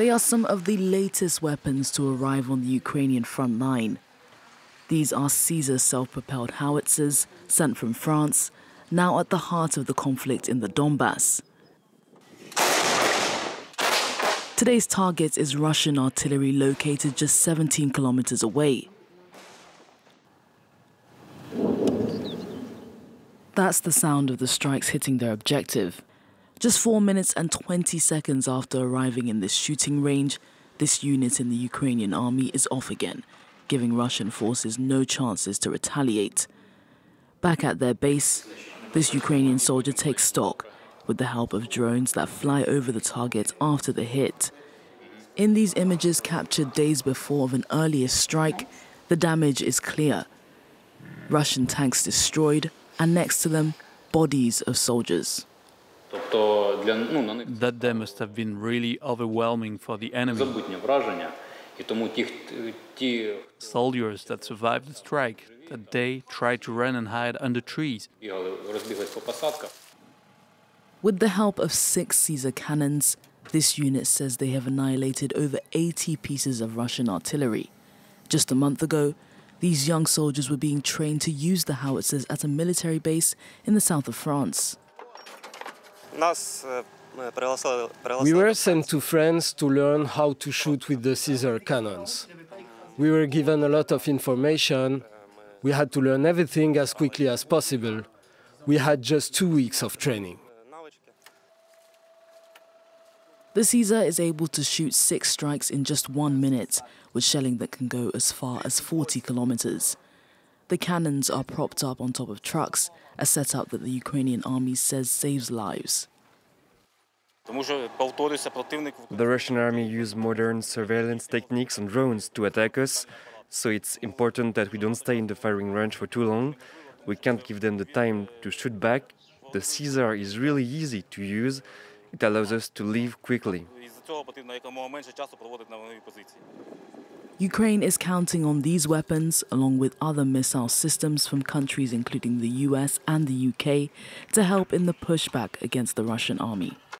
They are some of the latest weapons to arrive on the Ukrainian front line. These are Caesar self-propelled howitzers sent from France, now at the heart of the conflict in the Donbas. Today's target is Russian artillery located just 17 kilometers away. That's the sound of the strikes hitting their objective. Just 4 minutes and 20 seconds after arriving in this shooting range, this unit in the Ukrainian army is off again, giving Russian forces no chances to retaliate. Back at their base, this Ukrainian soldier takes stock, with the help of drones that fly over the target after the hit. In these images captured days before of an earlier strike, the damage is clear. Russian tanks destroyed, and next to them, bodies of soldiers. That day must have been really overwhelming for the enemy. Soldiers that survived the strike that day tried to run and hide under trees. With the help of 6 Caesar cannons, this unit says they have annihilated over 80 pieces of Russian artillery. Just a month ago, these young soldiers were being trained to use the howitzers at a military base in the south of France. We were sent to France to learn how to shoot with the Caesar cannons. We were given a lot of information. We had to learn everything as quickly as possible. We had just 2 weeks of training. The Caesar is able to shoot 6 strikes in just 1 minute, with shelling that can go as far as 40 kilometers. The cannons are propped up on top of trucks, a setup that the Ukrainian army says saves lives. The Russian army used modern surveillance techniques on drones to attack us, so it's important that we don't stay in the firing range for too long. We can't give them the time to shoot back. The Caesar is really easy to use. It allows us to leave quickly. Ukraine is counting on these weapons, along with other missile systems from countries including the US and the UK, to help in the pushback against the Russian army.